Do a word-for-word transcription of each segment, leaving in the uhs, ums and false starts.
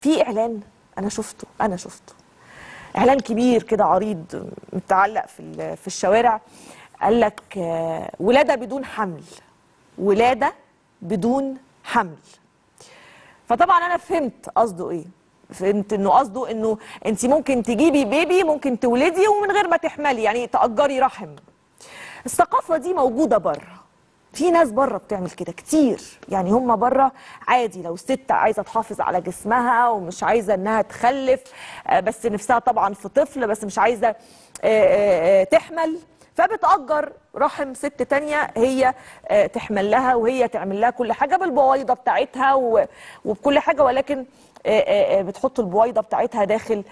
في اعلان انا شفته انا شفته اعلان كبير كده عريض متعلق في في الشوارع، قال لك ولاده بدون حمل، ولاده بدون حمل. فطبعا انا فهمت قصده ايه، فهمت انه قصده انه انت ممكن تجيبي بيبي، ممكن تولدي ومن غير ما تحملي، يعني تأجري رحم. الثقافه دي موجوده بره، في ناس بره بتعمل كده كتير، يعني هم بره عادي لو ست عايزه تحافظ على جسمها ومش عايزه انها تخلف، بس نفسها طبعا في طفل بس مش عايزه تحمل، فبتأجر رحم ست تانية هي تحمل لها وهي تعمل لها كل حاجه بالبويضه بتاعتها وبكل حاجه، ولكن بتحط البويضه بتاعتها داخل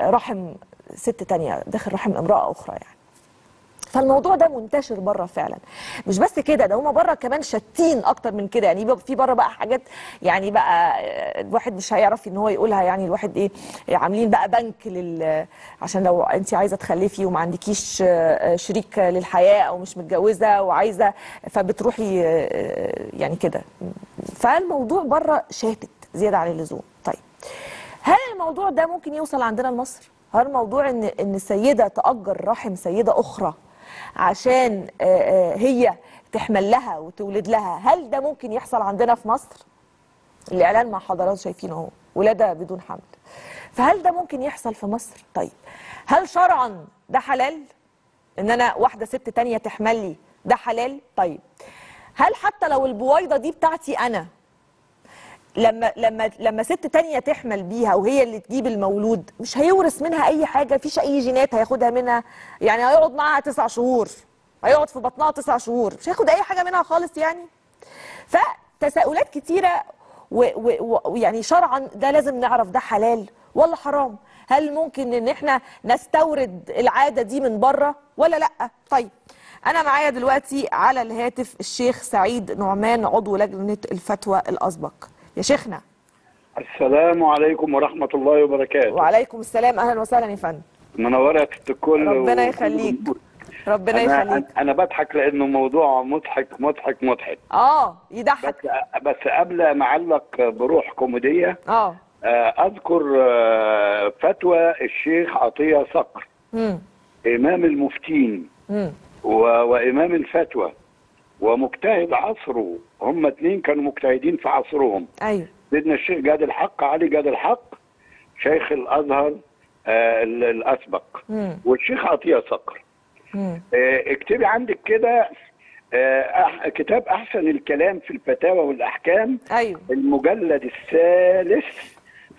رحم ست تانية، داخل رحم امراه اخرى يعني. فالموضوع ده منتشر بره فعلا. مش بس كده، ده هما بره كمان شاتين اكتر من كده، يعني في بره بقى حاجات يعني بقى الواحد مش هيعرف ان هو يقولها، يعني الواحد ايه، عاملين بقى بنك لل عشان لو انت عايزه تخلفي وما عندكيش شريك للحياه او مش متجوزه وعايزه، فبتروحي يعني كده. فالموضوع بره شاتت زياده عن اللزوم. طيب هل الموضوع ده ممكن يوصل عندنا لمصر؟ هل موضوع ان ان سيده تأجر رحم سيده اخرى عشان هي تحمل لها وتولد لها، هل ده ممكن يحصل عندنا في مصر؟ الإعلان مع حضراتكم شايفينه اهو، ولادة بدون حمل. فهل ده ممكن يحصل في مصر؟ طيب هل شرعا ده حلال؟ إن أنا واحدة ست تانية تحمل لي ده حلال؟ طيب هل حتى لو البويضة دي بتاعتي أنا، لما لما لما ست تانية تحمل بيها وهي اللي تجيب المولود، مش هيورث منها أي حاجة، مفيش أي جينات هياخدها منها، يعني هيقعد معاها تسع شهور، هيقعد في بطنها تسع شهور، مش هياخد أي حاجة منها خالص يعني. فتساؤلات كتيرة، ويعني شرعا ده لازم نعرف ده حلال ولا حرام؟ هل ممكن إن إحنا نستورد العادة دي من بره ولا لأ؟ طيب أنا معايا دلوقتي على الهاتف الشيخ سعيد نعمان عضو لجنة الفتوى الأسبق. يا شيخنا السلام عليكم ورحمة الله وبركاته. وعليكم السلام، أهلا وسهلا يا فندم، منورة في الكل. ربنا يخليك ربنا يخليك. أنا بضحك لأنه موضوع مضحك مضحك مضحك آه يضحك، بس, بس قبل ما أعلق بروح كوميدية آه أذكر فتوى الشيخ عطيه صقر مم. إمام المفتين مم. وإمام الفتوى ومجتهد عصره، هم اتنين كانوا مجتهدين في عصرهم. ايوه سيدنا الشيخ جاد الحق علي جاد الحق شيخ الازهر آه الاسبق مم. والشيخ عطيه صقر. آه اكتبي عندك كده آه كتاب احسن الكلام في الفتاوى والاحكام. ايوه المجلد الثالث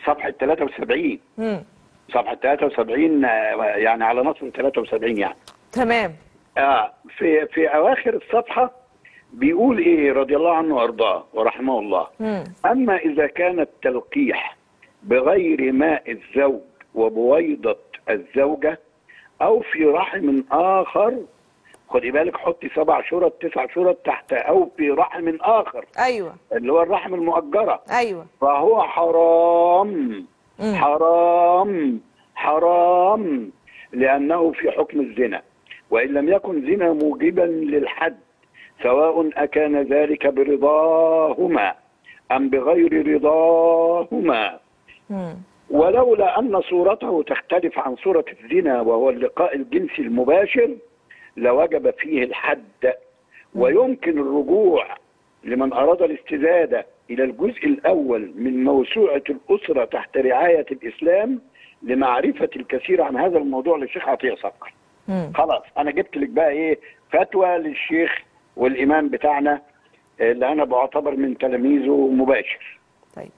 صفحه ثلاثة وسبعين مم. صفحه ثلاثة وسبعين يعني على نص ثلاثة وسبعين يعني. تمام. اه في في اواخر الصفحه بيقول ايه رضي الله عنه وارضاه ورحمه الله مم. اما اذا كان التلقيح بغير ماء الزوج وبويضه الزوجه او في رحم اخر، خدي بالك حطي سبع شرط تسع شرط تحت او في رحم اخر، ايوه اللي هو الرحم المؤجره، ايوه فهو حرام مم. حرام حرام لانه في حكم الزنا وإن لم يكن زنا موجبا للحد سواء أكان ذلك برضاهما أم بغير رضاهما مم. ولولا أن صورته تختلف عن صورة الزنا وهو اللقاء الجنسي المباشر لوجب فيه الحد، ويمكن الرجوع لمن أراد الاستزادة إلى الجزء الأول من موسوعة الأسرة تحت رعاية الإسلام لمعرفة الكثير عن هذا الموضوع للشيخ عطيه صقر. خلاص انا جبت لك بقى ايه فتوى للشيخ والامام بتاعنا اللي انا بعتبر من تلاميذه مباشر. طيب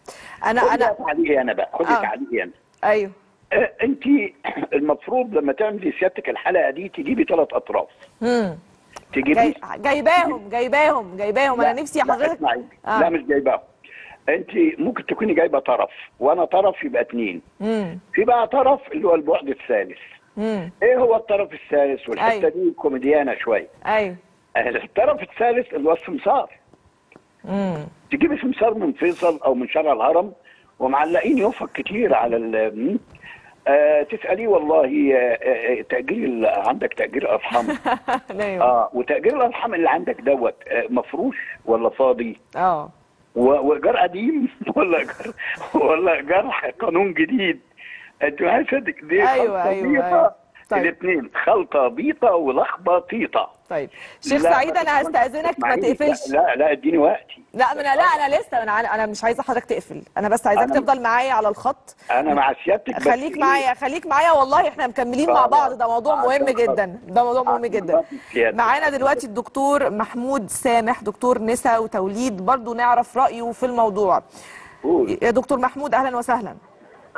انا انا تعليقي انا بقى، خدي تعليقي انا. ايوه آه انت المفروض لما تعملي سيادتك الحلقه دي تجيبي ثلاث اطراف. امم تجيبي جايباهم جايباهم جايباهم انا نفسي حضرتك. لا, آه. لا مش جايباهم، انت ممكن تكوني جايبه طرف وانا طرف يبقى اثنين. امم في بقى طرف اللي هو البعد الثالث. مم. ايه هو الطرف الثالث؟ والحته أيوه. دي كوميديانه شويه. ايوه الطرف الثالث اللي هو السمسار. امم تجيبي سمسار من فيصل او من شارع الهرم ومعلقين يوفق كتير على ال آه تساليه والله آه تاجيل عندك تاجيل ارحام اه وتاجيل الارحام اللي عندك دوت آه مفروش ولا فاضي؟ اه وايجار قديم ولا ايجار ولا ايجار قانون جديد؟ انتوا عارفه دي خلطه. أيوة أيوة أيوة. طيب. الاثنين خلطه بيطه ولخبه طيطه. طيب شيخ سعيد انا هستاذنك ما تقفلش. لا لا اديني وقتي. لا انا لا انا لسه انا انا مش عايزه حضرتك تقفل، انا بس عايزاك تفضل معايا على الخط. انا مع سيادتك. خليك معايا خليك معايا والله احنا مكملين مع بعض، ده موضوع مهم جدا، ده موضوع مهم جدا. معانا دلوقتي الدكتور محمود سامح، دكتور نساء وتوليد، برضه نعرف رايه في الموضوع. يا دكتور محمود اهلا وسهلا.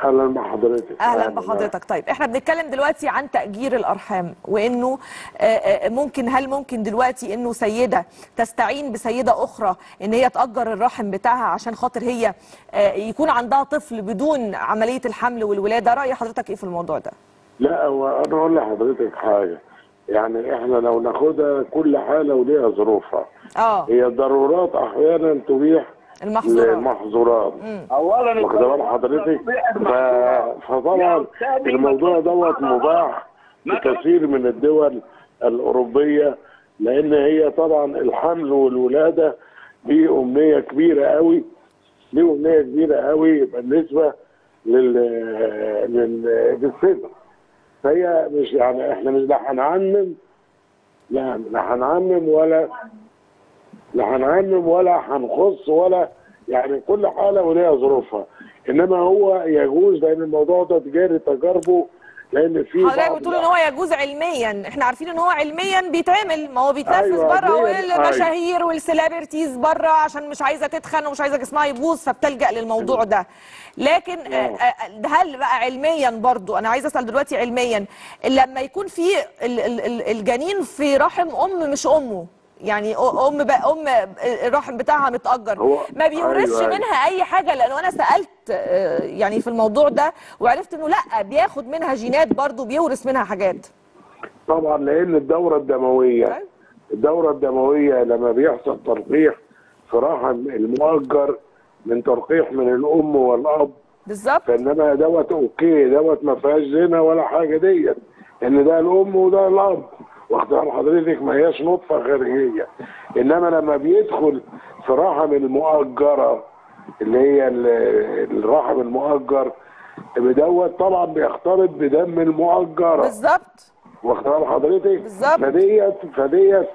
اهلا بحضرتك. اهلا بحضرتك. طيب احنا بنتكلم دلوقتي عن تأجير الارحام، وانه ممكن هل ممكن دلوقتي انه سيده تستعين بسيده اخرى ان هي تأجر الرحم بتاعها عشان خاطر هي يكون عندها طفل بدون عمليه الحمل والولاده؟ راي حضرتك ايه في الموضوع ده؟ لا هو انا اقول لحضرتك حاجه، يعني احنا لو ناخدها كل حاله وليها ظروفها. اه هي ضرورات احيانا تبيح المحظورات. المحظورات اولا واخد بال حضرتك، فطبعا الموضوع دوت مباح في كثير من الدول الاوروبيه، لان هي طبعا الحمل والولاده دي امنيه كبيره قوي، دي امنيه كبيره قوي بالنسبه لل للست. فهي مش يعني احنا مش لا هنعمم لا لا هنعمم ولا لا هنعمم ولا هنخص ولا، يعني كل حاله وليها ظروفها. انما هو يجوز لان الموضوع ده تجاري تجاربه، لان في حضرتك بتقول ان هو يجوز علميا، احنا عارفين ان هو علميا بيتعمل، ما هو بيتنفذ أيوة بره، والمشاهير أيوة. والسليبرتيز بره عشان مش عايزه تتخن ومش عايزه جسمها يبوظ فبتلجأ للموضوع ده. لكن هل بقى علميا برضو، انا عايزه اسال دلوقتي علميا، لما يكون في الجنين في رحم ام مش امه، يعني ام بقى ام الرحم بتاعها متأجر، ما بيورثش أيوة منها اي حاجه؟ لانه انا سالت يعني في الموضوع ده وعرفت انه لا، بياخد منها جينات برضو، بيورث منها حاجات طبعا، لان الدوره الدمويه الدوره الدمويه لما بيحصل ترقيح في رحم المؤجر من ترقيح من الام والاب بالظبط. فانما دوت اوكي دوت ما فيهاش زنا ولا حاجه ديت، ان ده الام وده الاب واخد بال حضرتك، ما هياش نطفه خارجيه. انما لما بيدخل في رحم المؤجره اللي هي الرحم المؤجر دوت طبعا بيختلط بدم المؤجره بالظبط واخد بال حضرتك بالظبط. فديت فديت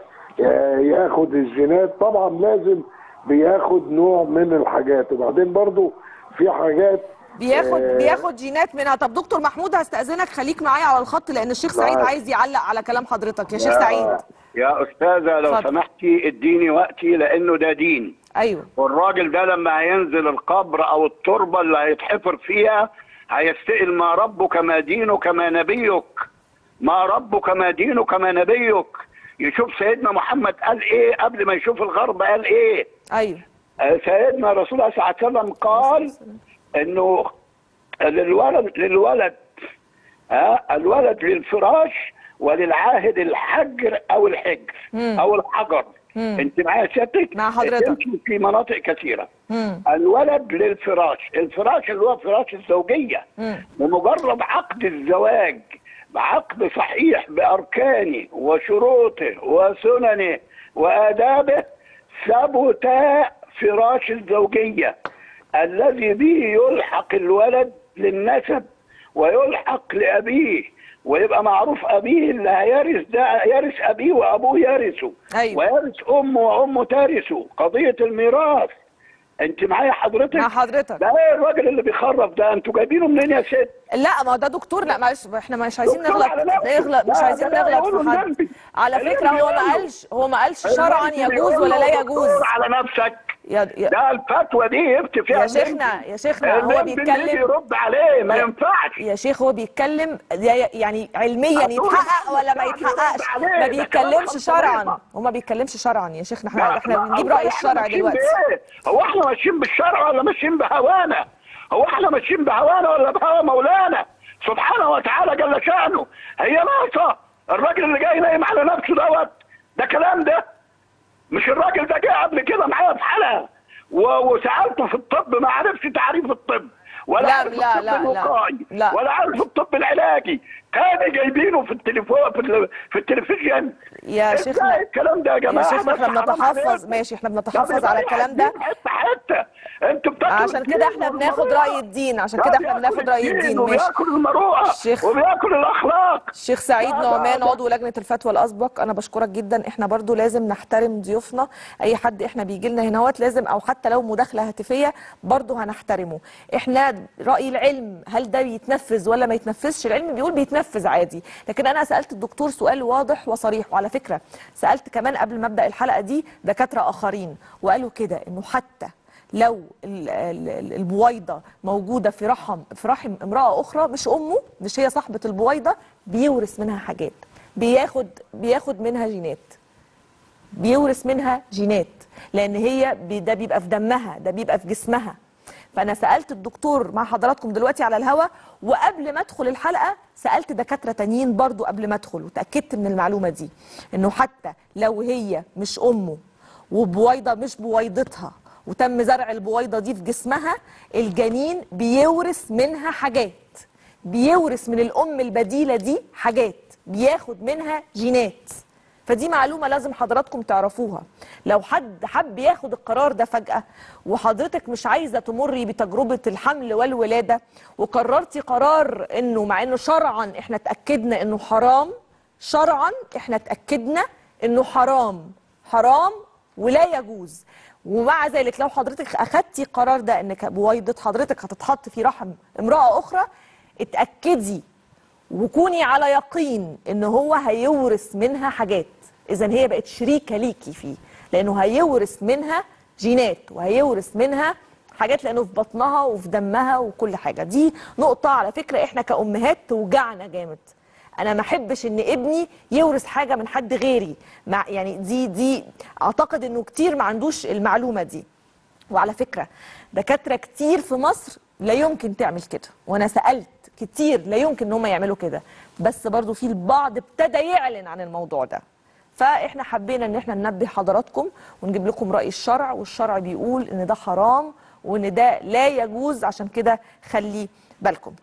ياخد الجينات طبعا، لازم بياخد نوع من الحاجات، وبعدين برضو في حاجات بياخد بياخد جينات منها. طب دكتور محمود هستأذنك خليك معايا على الخط، لأن الشيخ سعيد عايز يعلق على كلام حضرتك. يا شيخ سعيد يا أستاذة لو سمحتي اديني وقتي، لأنه ده دين. أيوه. والراجل ده لما هينزل القبر أو التربة اللي هيتحفر فيها هيستقل ما ربك ما دينك ما نبيك، ما ربك ما دينك ما نبيك. يشوف سيدنا محمد قال إيه قبل ما يشوف الغرب قال إيه. أيوه. سيدنا رسول الله صلى الله عليه وسلم قال انه للولد للولد ها الولد للفراش وللعاهد الحجر او الحجر مم. او الحجر. مم. انت معايا سيادتك؟ مع حضرتك في مناطق كثيره. مم. الولد للفراش، الفراش اللي هو فراش الزوجيه، بمجرد عقد الزواج بعقد صحيح باركانه وشروطه وسننه وادابه ثبت فراش الزوجيه الذي به يلحق الولد للنسب ويلحق لأبيه، ويبقى معروف أبيه اللي هيرث ده يرث أبيه وأبوه يرثه. أيوة. ويرث أمه وأمه ترثه، قضية الميراث. أنت معايا حضرتك؟ مع حضرتك. ده إيه الراجل اللي بيخرف ده؟ أنتوا جايبينه منين يا ست؟ لا ما ده دكتور، لا معلش احنا مش عايزين نغلط نغلط مش عايزين نغلط في حد. على فكرة هو ما قالش هو ما قالش شرعا يجوز ولا لا يجوز. على نفسك. يا يا ده الفتوى دي يفتي فيها يا شيخنا يا شيخنا هو بيتكلم يرد عليه ما ينفعش يا شيخ، هو بيتكلم يعني علميا يتحقق ولا ما يتحققش، ما بيتكلمش شرعا، هو ما بيتكلمش شرعا يا شيخنا. احنا احنا بنجيب رأي الشرع دلوقتي. هو احنا ماشيين بالشرع ولا ماشيين بهوانا؟ هو احنا ماشيين بهوانا ولا بهوا مولانا سبحانه وتعالى جل شأنه؟ هي ناقصه الراجل اللي جاي نايم على نفسه دوت ده كلام، ده مش الراجل ده جه قبل كده معايا في حلقه وسالته في الطب ما عرفش تعريف الطب ولا لا عرف لا الطب الوقائي ولا عرف الطب العلاجي، هذا جايبينه في التليفون في التلفزيون. يا شيخنا الكلام ده يا جماعه يا شيخنا احنا بنتحفظ، ماشي احنا بنتحفظ على الكلام ده حتى حتى انتوا عشان كده احنا بناخد راي الدين، عشان كده احنا بناخد راي الدين ماشي. وبياكل المروءه وبياكل الاخلاق. الشيخ سعيد نعمان عضو لجنه الفتوى الاسبق، انا بشكرك جدا. احنا برضو لازم نحترم ضيوفنا، اي حد احنا بيجي لنا هناوات لازم، او حتى لو مداخله هاتفيه برضو هنحترمه. احنا راي العلم هل ده بيتنفذ ولا ما يتنفذش؟ العلم بيقول بيتنفذ عادي، لكن انا سالت الدكتور سؤال واضح وصريح، وعلى فكره سالت كمان قبل ما ابدا الحلقه دي دكاتره اخرين وقالوا كده، انه حتى لو البويضه موجوده في رحم في رحم امراه اخرى مش امه، مش هي صاحبه البويضه، بيورث منها حاجات، بياخد بياخد منها جينات، بيورث منها جينات، لان هي ده بيبقى في دمها، ده بيبقى في جسمها. فانا سالت الدكتور مع حضراتكم دلوقتي على الهواء، وقبل ما ادخل الحلقه سالت دكاتره تانيين برضو قبل ما ادخل، وتاكدت من المعلومه دي، انه حتى لو هي مش امه وبويضه مش بويضتها وتم زرع البويضه دي في جسمها، الجنين بيورث منها حاجات، بيورث من الام البديله دي حاجات، بياخد منها جينات. فدي معلومه لازم حضراتكم تعرفوها. لو حد حب ياخد القرار ده فجاه، وحضرتك مش عايزه تمري بتجربه الحمل والولاده، وقررتي قرار انه مع انه شرعا احنا اتاكدنا انه حرام، شرعا احنا اتاكدنا انه حرام، حرام ولا يجوز، ومع ذلك لو حضرتك اخدتي القرار ده انك بويضه حضرتك هتتحط في رحم امراه اخرى، اتاكدي وكوني على يقين ان هو هيورث منها حاجات. اذا هي بقت شريكه ليكي فيه، لانه هيورث منها جينات وهيورث منها حاجات، لانه في بطنها وفي دمها وكل حاجه. دي نقطه على فكره احنا كامهات توجعنا جامد. انا ما احبش ان ابني يورث حاجه من حد غيري، مع يعني دي دي اعتقد انه كتير ما عندوش المعلومه دي. وعلى فكره دكاتره كتير في مصر لا يمكن تعمل كده، وانا سالت كتير لا يمكن ان هم يعملوا كده، بس برضو في البعض ابتدى يعلن عن الموضوع ده. فاحنا حبينا ان احنا ننبه حضراتكم ونجيب لكم راي الشرع، والشرع بيقول ان ده حرام وان ده لا يجوز، عشان كده خلي بالكم.